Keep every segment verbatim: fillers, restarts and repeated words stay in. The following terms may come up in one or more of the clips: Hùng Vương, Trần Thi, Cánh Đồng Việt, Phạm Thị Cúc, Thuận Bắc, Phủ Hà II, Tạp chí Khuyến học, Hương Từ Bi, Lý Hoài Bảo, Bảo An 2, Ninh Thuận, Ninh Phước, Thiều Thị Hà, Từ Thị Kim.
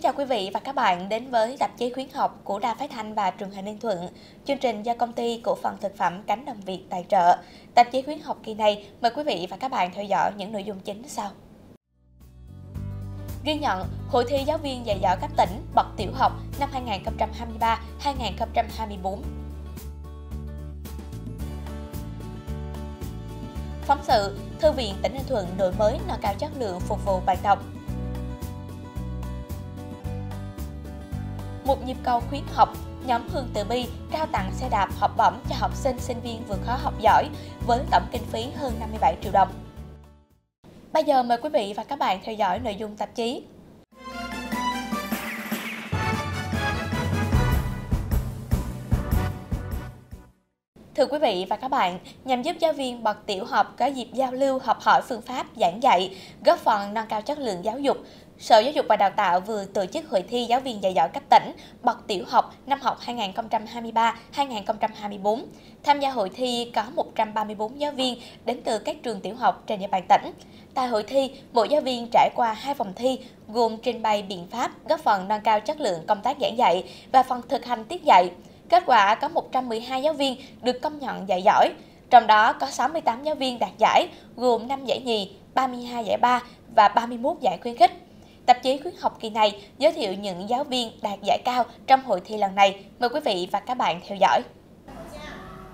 Kính chào quý vị và các bạn đến với tạp chí khuyến học của Đài Phát thanh và Truyền hình Ninh Thuận. Chương trình do công ty cổ phần thực phẩm Cánh Đồng Việt tài trợ. Tạp chí khuyến học kỳ này mời quý vị và các bạn theo dõi những nội dung chính sau. Ghi nhận hội thi giáo viên dạy giỏi các tỉnh bậc tiểu học năm hai nghìn không trăm hai mươi ba đến hai nghìn không trăm hai mươi bốn. Phóng sự Thư viện tỉnh Ninh Thuận đổi mới nâng cao chất lượng phục vụ bạn đọc. Một nhịp cầu khuyến học, nhóm Hương Từ Bi trao tặng xe đạp học bổng cho học sinh sinh viên vượt khó học giỏi với tổng kinh phí hơn năm mươi bảy triệu đồng. Bây giờ mời quý vị và các bạn theo dõi nội dung tạp chí. Thưa quý vị và các bạn, nhằm giúp giáo viên bậc tiểu học có dịp giao lưu học hỏi phương pháp giảng dạy, góp phần nâng cao chất lượng giáo dục, Sở Giáo dục và Đào tạo vừa tổ chức hội thi giáo viên dạy giỏi cấp tỉnh bậc tiểu học năm học hai nghìn không trăm hai mươi ba đến hai nghìn không trăm hai mươi bốn. Tham gia hội thi có một trăm ba mươi bốn giáo viên đến từ các trường tiểu học trên địa bàn tỉnh. Tại hội thi, mỗi giáo viên trải qua hai vòng thi gồm trình bày biện pháp góp phần nâng cao chất lượng công tác giảng dạy và phần thực hành tiết dạy. Kết quả có một trăm mười hai giáo viên được công nhận dạy giỏi, trong đó có sáu mươi tám giáo viên đạt giải, gồm năm giải nhì, ba mươi hai giải ba và ba mươi mốt giải khuyến khích. Tạp chí khuyến học kỳ này giới thiệu những giáo viên đạt giải cao trong hội thi lần này. Mời quý vị và các bạn theo dõi.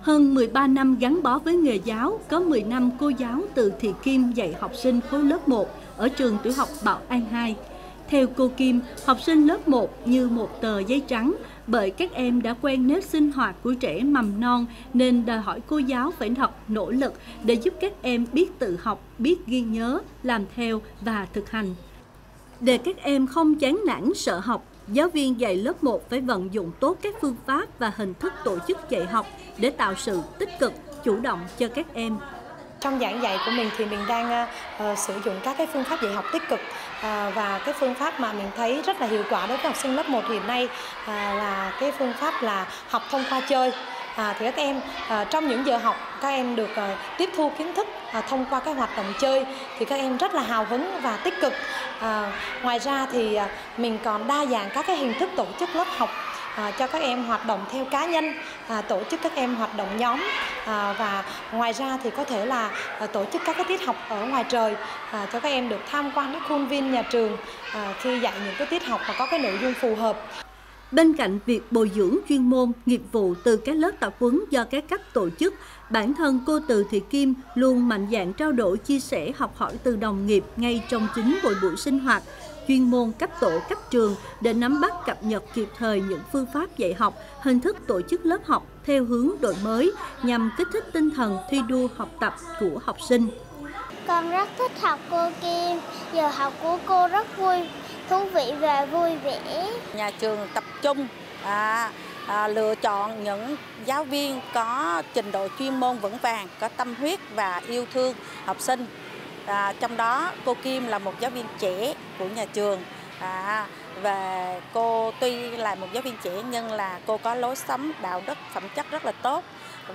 Hơn mười ba năm gắn bó với nghề giáo, có mười năm cô giáo Từ Thị Kim dạy học sinh khối lớp một ở trường tiểu học Bảo An hai. Theo cô Kim, học sinh lớp một như một tờ giấy trắng, bởi các em đã quen nếp sinh hoạt của trẻ mầm non nên đòi hỏi cô giáo phải học nỗ lực để giúp các em biết tự học, biết ghi nhớ, làm theo và thực hành. Để các em không chán nản, sợ học, giáo viên dạy lớp một phải vận dụng tốt các phương pháp và hình thức tổ chức dạy học để tạo sự tích cực, chủ động cho các em. Trong giảng dạy của mình thì mình đang uh, sử dụng các cái phương pháp dạy học tích cực uh, và cái phương pháp mà mình thấy rất là hiệu quả đối với học sinh lớp một hiện nay uh, là cái phương pháp là học thông qua chơi. À, thì các em à, trong những giờ học các em được à, tiếp thu kiến thức à, thông qua các hoạt động chơi thì các em rất là hào hứng và tích cực. À, ngoài ra thì à, mình còn đa dạng các cái hình thức tổ chức lớp học à, cho các em hoạt động theo cá nhân, à, tổ chức các em hoạt động nhóm à, và ngoài ra thì có thể là à, tổ chức các cái tiết học ở ngoài trời à, cho các em được tham quan các khuôn viên nhà trường à, khi dạy những cái tiết học mà có cái nội dung phù hợp. Bên cạnh việc bồi dưỡng chuyên môn, nghiệp vụ từ các lớp tập huấn do các cấp tổ chức, bản thân cô Từ Thị Kim luôn mạnh dạn trao đổi, chia sẻ, học hỏi từ đồng nghiệp ngay trong chính mỗi buổi sinh hoạt, chuyên môn cấp tổ, cấp trường để nắm bắt, cập nhật kịp thời những phương pháp dạy học, hình thức tổ chức lớp học theo hướng đổi mới nhằm kích thích tinh thần thi đua học tập của học sinh. Con rất thích học cô Kim, giờ học của cô rất vui, thú vị và vui vẻ. Nhà trường tập trung à, à, lựa chọn những giáo viên có trình độ chuyên môn vững vàng, có tâm huyết và yêu thương học sinh. À, trong đó cô Kim là một giáo viên trẻ của nhà trường. À, và cô tuy là một giáo viên trẻ nhưng là cô có lối sống, đạo đức, phẩm chất rất là tốt.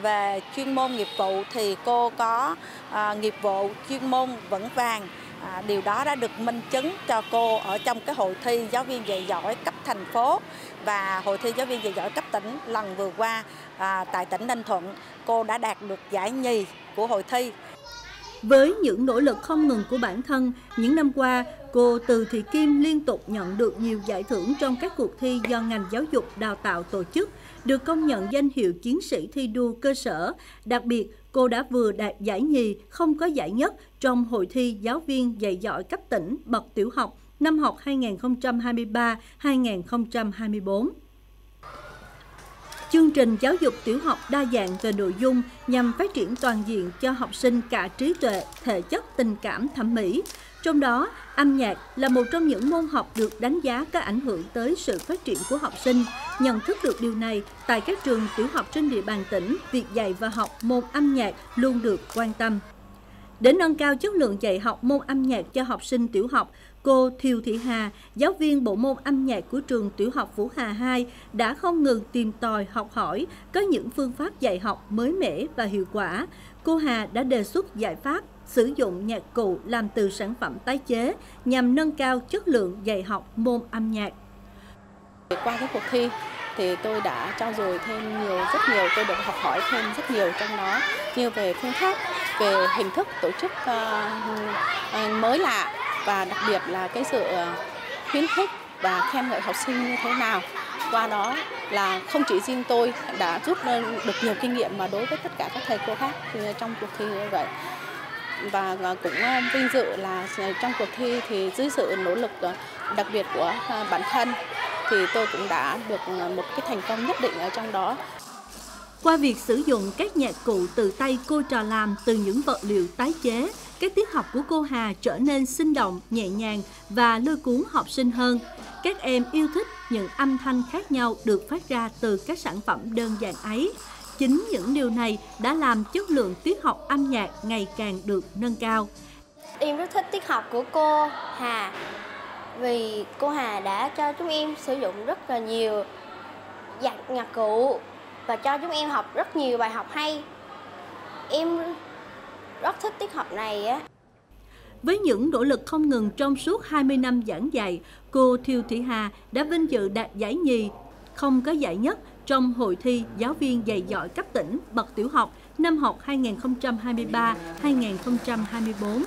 Về chuyên môn nghiệp vụ thì cô có à, nghiệp vụ chuyên môn vững vàng. À, điều đó đã được minh chứng cho cô ở trong cái hội thi giáo viên dạy giỏi cấp thành phố và hội thi giáo viên dạy giỏi cấp tỉnh lần vừa qua à, tại tỉnh Ninh Thuận. Cô đã đạt được giải nhì của hội thi. Với những nỗ lực không ngừng của bản thân, những năm qua, cô Từ Thị Kim liên tục nhận được nhiều giải thưởng trong các cuộc thi do ngành giáo dục đào tạo tổ chức, được công nhận danh hiệu chiến sĩ thi đua cơ sở. Đặc biệt, cô đã vừa đạt giải nhì, không có giải nhất trong hội thi giáo viên dạy giỏi cấp tỉnh bậc tiểu học năm học hai nghìn không trăm hai mươi ba đến hai nghìn không trăm hai mươi bốn. Chương trình giáo dục tiểu học đa dạng về nội dung nhằm phát triển toàn diện cho học sinh cả trí tuệ, thể chất, tình cảm, thẩm mỹ. Trong đó, âm nhạc là một trong những môn học được đánh giá có ảnh hưởng tới sự phát triển của học sinh. Nhận thức được điều này, tại các trường tiểu học trên địa bàn tỉnh, việc dạy và học môn âm nhạc luôn được quan tâm. Để nâng cao chất lượng dạy học môn âm nhạc cho học sinh tiểu học, cô Thiều Thị Hà, giáo viên bộ môn âm nhạc của trường tiểu học Phủ Hà hai, đã không ngừng tìm tòi, học hỏi, có những phương pháp dạy học mới mẻ và hiệu quả. Cô Hà đã đề xuất giải pháp sử dụng nhạc cụ làm từ sản phẩm tái chế nhằm nâng cao chất lượng dạy học môn âm nhạc. Qua cái cuộc thi thì tôi đã trau dồi thêm nhiều rất nhiều, tôi được học hỏi thêm rất nhiều trong đó, như về phương pháp, về hình thức tổ chức mới lạ và đặc biệt là cái sự khuyến khích và khen ngợi học sinh như thế nào. Qua đó là không chỉ riêng tôi đã rút được nhiều kinh nghiệm mà đối với tất cả các thầy cô khác trong cuộc thi như vậy. Và cũng vinh dự là trong cuộc thi thì dưới sự nỗ lực đặc biệt của bản thân thì tôi cũng đã được một cái thành công nhất định ở trong đó. Qua việc sử dụng các nhạc cụ từ tay cô trò làm từ những vật liệu tái chế, các tiết học của cô Hà trở nên sinh động, nhẹ nhàng và lôi cuốn học sinh hơn. Các em yêu thích những âm thanh khác nhau được phát ra từ các sản phẩm đơn giản ấy. Chính những điều này đã làm chất lượng tiết học âm nhạc ngày càng được nâng cao. Em rất thích tiết học của cô Hà vì cô Hà đã cho chúng em sử dụng rất là nhiều nhạc cụ và cho chúng em học rất nhiều bài học hay. Em rất thích tiết học này á. Với những nỗ lực không ngừng trong suốt hai mươi năm giảng dạy, cô Thiều Thị Hà đã vinh dự đạt giải nhì, không có giải nhất trong hội thi giáo viên dạy giỏi cấp tỉnh bậc tiểu học năm học hai nghìn không trăm hai mươi ba hai nghìn không trăm hai mươi bốn.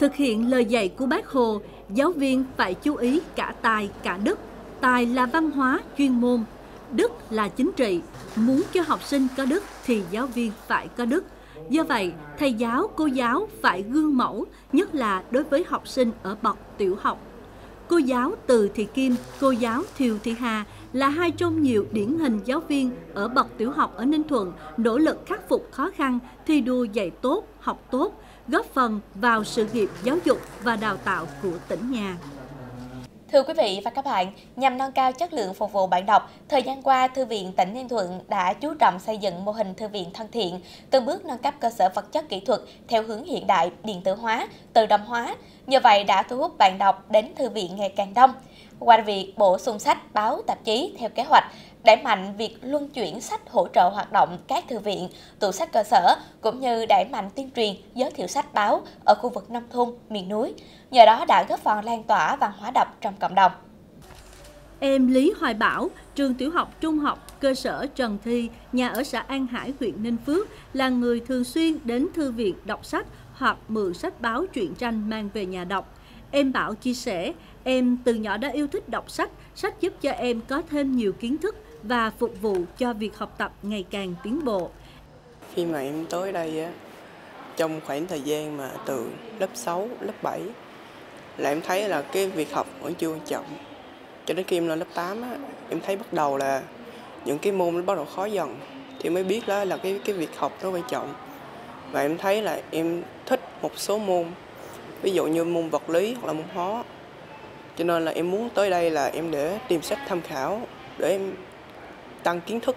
Thực hiện lời dạy của Bác Hồ, giáo viên phải chú ý cả tài cả đức. Tài là văn hóa chuyên môn, đức là chính trị. Muốn cho học sinh có đức thì giáo viên phải có đức. Do vậy, thầy giáo, cô giáo phải gương mẫu, nhất là đối với học sinh ở bậc tiểu học. Cô giáo Từ Thị Kim, cô giáo Thiều Thị Hà là hai trong nhiều điển hình giáo viên ở bậc tiểu học ở Ninh Thuận nỗ lực khắc phục khó khăn, thi đua dạy tốt, học tốt, góp phần vào sự nghiệp giáo dục và đào tạo của tỉnh nhà. Thưa quý vị và các bạn, nhằm nâng cao chất lượng phục vụ bạn đọc, thời gian qua, Thư viện tỉnh Ninh Thuận đã chú trọng xây dựng mô hình thư viện thân thiện, từng bước nâng cấp cơ sở vật chất kỹ thuật theo hướng hiện đại, điện tử hóa, tự động hóa. Nhờ vậy đã thu hút bạn đọc đến thư viện ngày càng đông. Qua việc bổ sung sách, báo, tạp chí theo kế hoạch, đẩy mạnh việc luân chuyển sách hỗ trợ hoạt động các thư viện, tủ sách cơ sở, cũng như đẩy mạnh tuyên truyền giới thiệu sách báo ở khu vực nông thôn, miền núi. Nhờ đó đã góp phần lan tỏa văn hóa đọc trong cộng đồng. Em Lý Hoài Bảo, trường tiểu học, trung học, cơ sở Trần Thi, nhà ở xã An Hải, huyện Ninh Phước, là người thường xuyên đến thư viện đọc sách hoặc mượn sách báo truyện tranh mang về nhà đọc. Em Bảo chia sẻ, em từ nhỏ đã yêu thích đọc sách, sách giúp cho em có thêm nhiều kiến thức và phục vụ cho việc học tập ngày càng tiến bộ. Khi mà em tới đây, trong khoảng thời gian mà từ lớp sáu, lớp bảy, là em thấy là cái việc học vẫn chưa quan trọng. Cho đến khi em lên lớp tám, em thấy bắt đầu là những cái môn nó bắt đầu khó dần. Thì mới biết là cái, cái việc học nó quan trọng. Và em thấy là em thích một số môn, ví dụ như môn vật lý hoặc là môn hóa. Cho nên là em muốn tới đây là em để tìm sách tham khảo, để em tăng kiến thức.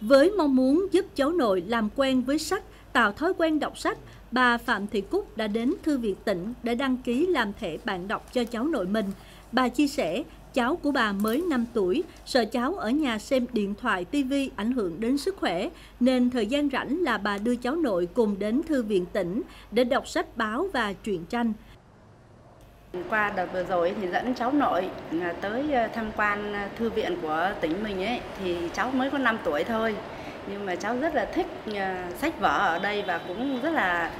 Với mong muốn giúp cháu nội làm quen với sách, tạo thói quen đọc sách, bà Phạm Thị Cúc đã đến Thư viện tỉnh để đăng ký làm thẻ bạn đọc cho cháu nội mình. Bà chia sẻ, cháu của bà mới năm tuổi, sợ cháu ở nhà xem điện thoại, tivi ảnh hưởng đến sức khỏe, nên thời gian rảnh là bà đưa cháu nội cùng đến Thư viện tỉnh để đọc sách báo và truyện tranh. Qua đợt vừa rồi thì dẫn cháu nội tới tham quan thư viện của tỉnh mình ấy, thì cháu mới có năm tuổi thôi. Nhưng mà cháu rất là thích sách vở ở đây và cũng rất là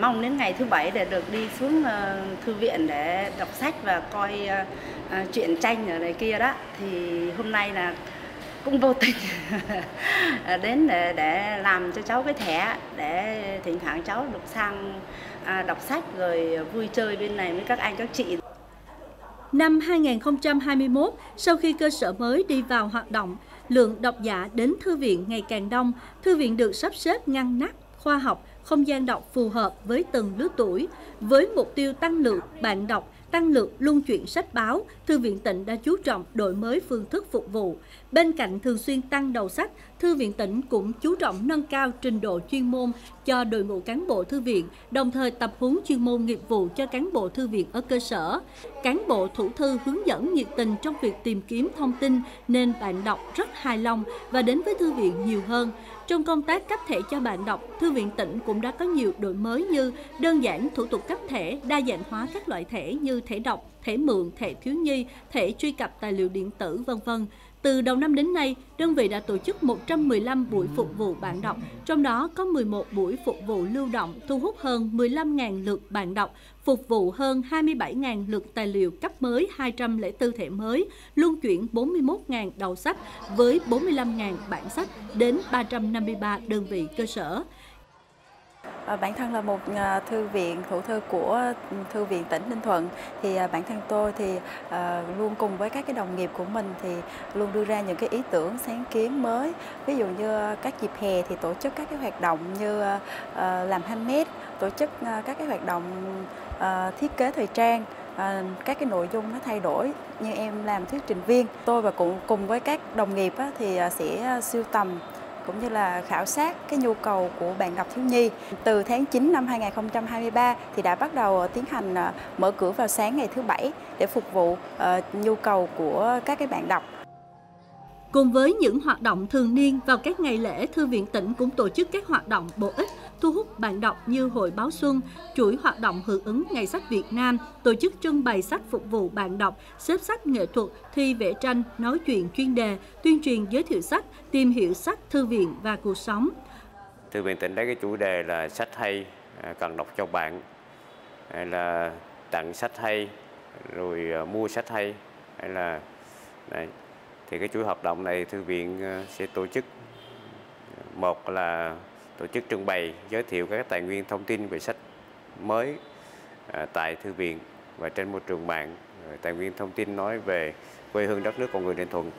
mong đến ngày thứ bảy để được đi xuống thư viện để đọc sách và coi truyện tranh ở đây kia đó. Thì hôm nay là cũng vô tình đến để, để làm cho cháu cái thẻ để thỉnh thoảng cháu được sang đọc sách rồi vui chơi bên này với các anh các chị. Năm hai nghìn không trăm hai mươi mốt, sau khi cơ sở mới đi vào hoạt động, lượng độc giả đến thư viện ngày càng đông. Thư viện được sắp xếp ngăn nắp, khoa học, không gian đọc phù hợp với từng lứa tuổi. Với mục tiêu tăng lượng bạn đọc, tăng lượng luân chuyển sách báo, Thư viện tỉnh đã chú trọng đổi mới phương thức phục vụ. Bên cạnh thường xuyên tăng đầu sách, Thư viện tỉnh cũng chú trọng nâng cao trình độ chuyên môn cho đội ngũ cán bộ thư viện, đồng thời tập huấn chuyên môn nghiệp vụ cho cán bộ thư viện ở cơ sở. Cán bộ thủ thư hướng dẫn nhiệt tình trong việc tìm kiếm thông tin nên bạn đọc rất hài lòng và đến với thư viện nhiều hơn. Trong công tác cấp thẻ cho bạn đọc, thư viện tỉnh cũng đã có nhiều đổi mới như đơn giản thủ tục cấp thẻ, đa dạng hóa các loại thẻ như thẻ đọc, thẻ mượn, thẻ thiếu nhi, thẻ truy cập tài liệu điện tử, vân vân. Từ đầu năm đến nay, đơn vị đã tổ chức một trăm mười lăm buổi phục vụ bạn đọc, trong đó có mười một buổi phục vụ lưu động, thu hút hơn mười lăm nghìn lượt bạn đọc, phục vụ hơn hai mươi bảy nghìn lượt tài liệu cấp mới, hai trăm lẻ bốn thẻ mới, luân chuyển bốn mươi mốt nghìn đầu sách với bốn mươi lăm nghìn bản sách đến ba trăm năm mươi ba đơn vị cơ sở. Bản thân là một thư viện thủ thư của thư viện tỉnh Ninh Thuận, thì bản thân tôi thì luôn cùng với các cái đồng nghiệp của mình thì luôn đưa ra những cái ý tưởng sáng kiến mới. Ví dụ như các dịp hè thì tổ chức các cái hoạt động như làm handmade, tổ chức các cái hoạt động thiết kế thời trang. À, các cái nội dung nó thay đổi, như em làm thuyết trình viên, tôi và cũng cùng với các đồng nghiệp á, thì sẽ sưu tầm cũng như là khảo sát cái nhu cầu của bạn đọc thiếu nhi. Từ tháng chín năm hai nghìn không trăm hai mươi ba thì đã bắt đầu tiến hành mở cửa vào sáng ngày thứ bảy để phục vụ uh, nhu cầu của các cái bạn đọc. Cùng với những hoạt động thường niên, vào các ngày lễ, thư viện tỉnh cũng tổ chức các hoạt động bổ ích, thu hút bạn đọc như hội báo xuân, chuỗi hoạt động hưởng ứng Ngày sách Việt Nam, tổ chức trưng bày sách phục vụ bạn đọc, xếp sách nghệ thuật, thi vẽ tranh, nói chuyện chuyên đề, tuyên truyền giới thiệu sách, tìm hiểu sách, thư viện và cuộc sống. Thư viện tỉnh lấy cái chủ đề là sách hay cần đọc cho bạn, là tặng sách hay, rồi mua sách hay, hay là... Đấy. Thì cái chuỗi hoạt động này thư viện sẽ tổ chức, một là tổ chức trưng bày giới thiệu các tài nguyên thông tin về sách mới tại thư viện và trên môi trường mạng, tài nguyên thông tin nói về quê hương đất nước con người Ninh Thuận.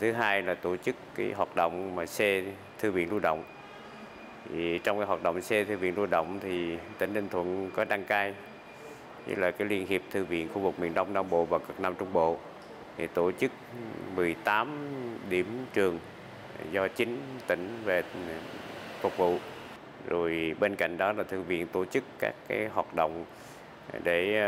Thứ hai là tổ chức cái hoạt động mà xe thư viện lưu động. Thì trong cái hoạt động xe thư viện lưu động thì tỉnh Ninh Thuận có đăng cai như là cái Liên hiệp thư viện khu vực miền Đông Nam Bộ và cực Nam Trung Bộ. Thì tổ chức mười tám điểm trường do chính tỉnh về phục vụ. Rồi bên cạnh đó là thư viện tổ chức các cái hoạt động để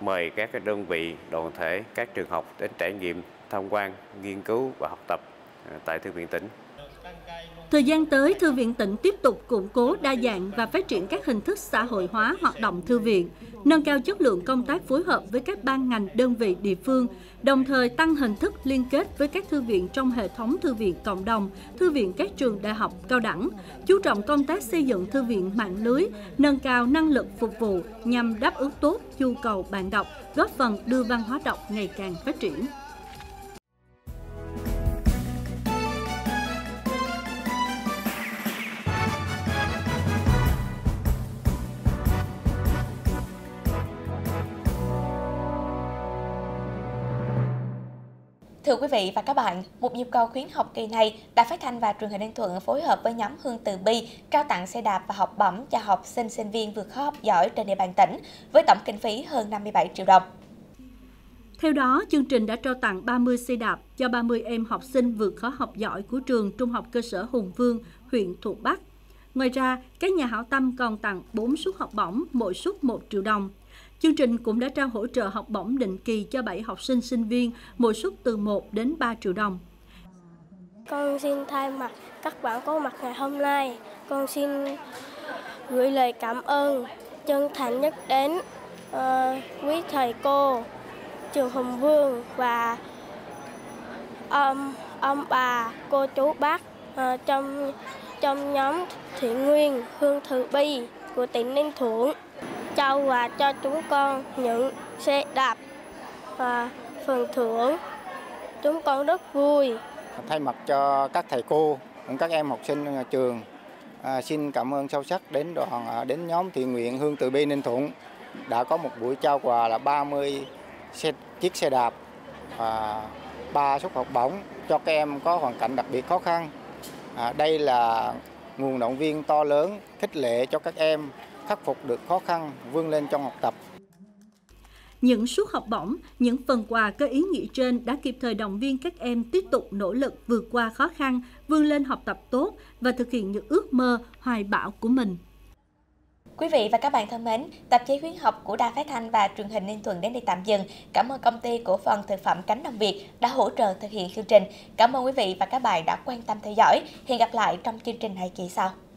mời các cái đơn vị, đoàn thể, các trường học đến trải nghiệm, tham quan, nghiên cứu và học tập tại thư viện tỉnh. Thời gian tới, thư viện tỉnh tiếp tục củng cố, đa dạng và phát triển các hình thức xã hội hóa hoạt động thư viện, nâng cao chất lượng công tác phối hợp với các ban ngành, đơn vị địa phương, đồng thời tăng hình thức liên kết với các thư viện trong hệ thống thư viện cộng đồng, thư viện các trường đại học, cao đẳng, chú trọng công tác xây dựng thư viện mạng lưới, nâng cao năng lực phục vụ nhằm đáp ứng tốt nhu cầu bạn đọc, góp phần đưa văn hóa đọc ngày càng phát triển. Thưa quý vị và các bạn, một nhịp cầu khuyến học kỳ này, Đài Phát thanh và Truyền hình Ninh Thuận phối hợp với nhóm Hương Từ Bi trao tặng xe đạp và học bổng cho học sinh sinh viên vượt khó học giỏi trên địa bàn tỉnh với tổng kinh phí hơn năm mươi bảy triệu đồng. Theo đó, chương trình đã trao tặng ba mươi xe đạp cho ba mươi em học sinh vượt khó học giỏi của trường Trung học cơ sở Hùng Vương, huyện Thuận Bắc. Ngoài ra, các nhà hảo tâm còn tặng bốn suất học bổng, mỗi suất một triệu đồng. Chương trình cũng đã trao hỗ trợ học bổng định kỳ cho bảy học sinh sinh viên, mỗi suất từ một đến ba triệu đồng. Con xin thay mặt các bạn có mặt ngày hôm nay, con xin gửi lời cảm ơn chân thành nhất đến uh, quý thầy cô, trường Hùng Vương và um, ông bà, cô chú bác uh, trong, trong nhóm thiện nguyện Hương Từ Bi của tỉnh Ninh Thuận. Trao quà cho chúng con những xe đạp và phần thưởng. Chúng con rất vui. Thay mặt cho các thầy cô, các em học sinh nhà trường, à, xin cảm ơn sâu sắc đến đoàn đến nhóm thiện nguyện Hương Từ Bi Ninh Thuận đã có một buổi trao quà là ba mươi xe, chiếc xe đạp và ba suất học bổng cho các em có hoàn cảnh đặc biệt khó khăn. À, đây là nguồn động viên to lớn, khích lệ cho các em khắc phục được khó khăn, vươn lên trong học tập. Những suất học bổng, những phần quà có ý nghĩa trên đã kịp thời động viên các em tiếp tục nỗ lực vượt qua khó khăn, vươn lên học tập tốt và thực hiện những ước mơ, hoài bão của mình. Quý vị và các bạn thân mến, tạp chí khuyến học của Đài Phát thanh và Truyền hình Ninh Thuận đến đây tạm dừng. Cảm ơn công ty cổ phần thực phẩm Cánh Đồng Việt đã hỗ trợ thực hiện chương trình. Cảm ơn quý vị và các bạn đã quan tâm theo dõi. Hẹn gặp lại trong chương trình hai kỳ sau.